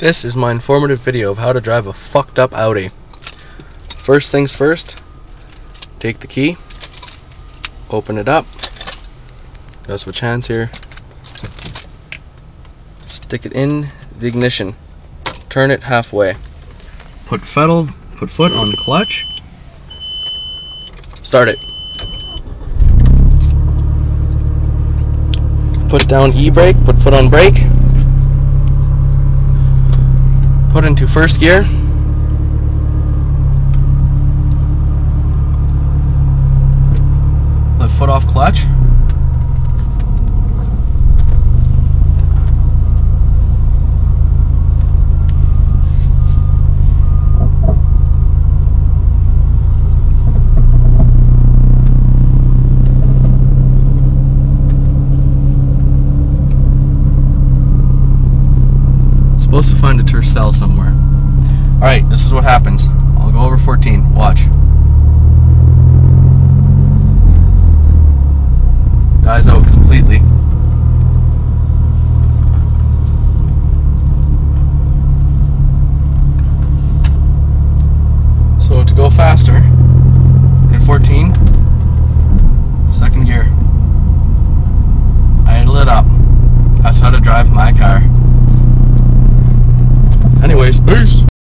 This is my informative video of how to drive a fucked up Audi. First things first, take the key, open it up, gotta switch hands here, stick it in the ignition, turn it halfway, put foot on the clutch, start it, put down e-brake, put foot on brake, put into first gear, left foot off clutch, supposed to find a tercel somewhere. Alright, this is what happens. I'll go over 14. Watch. Dies out completely. So to go faster, at 14, second gear. I idle it up. That's how to drive my car. Anyways, peace.